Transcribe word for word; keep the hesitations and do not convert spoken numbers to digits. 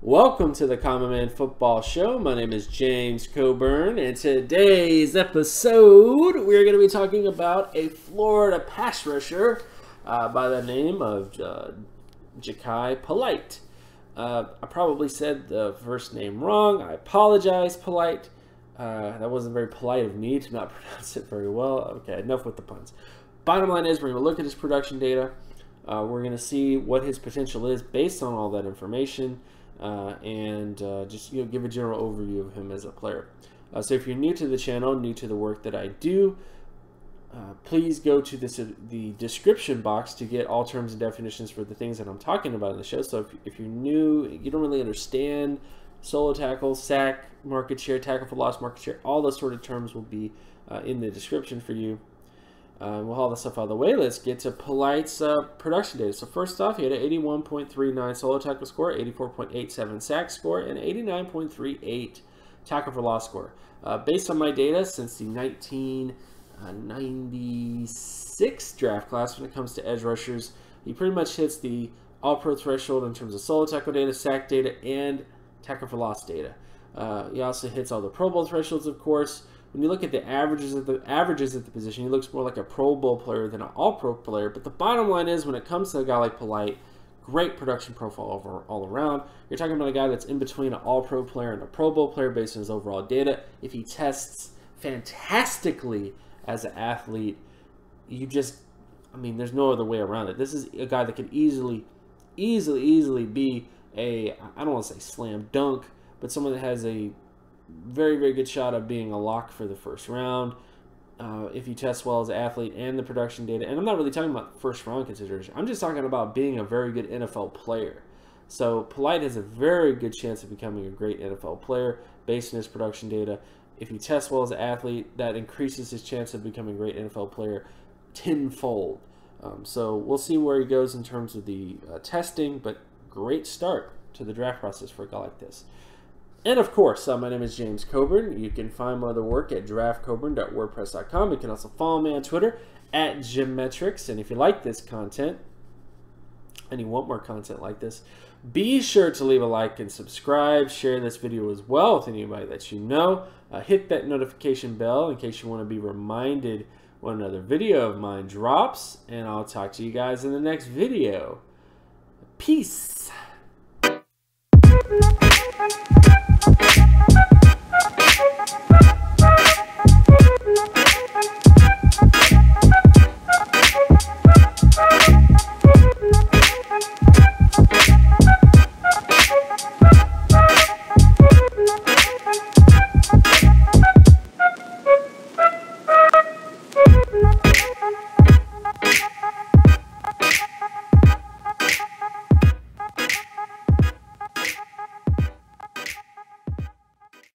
Welcome to the Common Man Football Show. My name is James Coburn, and today's episode we're going to be talking about a Florida pass rusher uh, by the name of uh, Jachai Polite. Uh, I probably said the first name wrong. I apologize, Polite. Uh, that wasn't very polite of me to not pronounce it very well. Okay, enough with the puns. Bottom line is we're going to look at his production data. Uh, we're going to see what his potential is based on all that information. Uh, and uh, just you know, give a general overview of him as a player. Uh, so if you're new to the channel, new to the work that I do, uh, please go to this, uh, the description box to get all terms and definitions for the things that I'm talking about in the show. So if, if you're new, you don't really understand solo tackle, sack, market share, tackle for loss, market share, all those sort of terms will be uh, in the description for you. Uh, with all this stuff out of the way, let's get to Polite's uh, production data. So first off, he had an eighty-one point three nine solo tackle score, eighty-four point eight seven sack score, and eighty-nine point three eight tackle for loss score. Uh, based on my data since the nineteen ninety-six draft class, when it comes to edge rushers, he pretty much hits the all-pro threshold in terms of solo tackle data, sack data, and tackle for loss data. Uh, he also hits all the Pro Bowl thresholds, of course. When you look at the averages at the averages at the position, he looks more like a Pro Bowl player than an All-Pro player. But the bottom line is, when it comes to a guy like Polite, great production profile over all around. You're talking about a guy that's in between an All-Pro player and a Pro Bowl player based on his overall data. If he tests fantastically as an athlete, you just, I mean, there's no other way around it. This is a guy that can easily, easily, easily be a, I don't want to say slam dunk, but someone that has a very, very good shot of being a lock for the first round uh, if you test well as an athlete and the production data. And I'm not really talking about first round consideration. I'm just talking about being a very good N F L player. So Polite has a very good chance of becoming a great N F L player based on his production data. If you test well as an athlete, that increases his chance of becoming a great N F L player tenfold. Um, so we'll see where he goes in terms of the uh, testing, but great start to the draft process for a guy like this. And of course, uh, my name is James Coburn. You can find my other work at draft coburn dot wordpress dot com. You can also follow me on Twitter at Gymmetrics. And if you like this content and you want more content like this, be sure to leave a like and subscribe. Share this video as well with anybody that you know. Uh, hit that notification bell in case you want to be reminded when another video of mine drops. And I'll talk to you guys in the next video. Peace.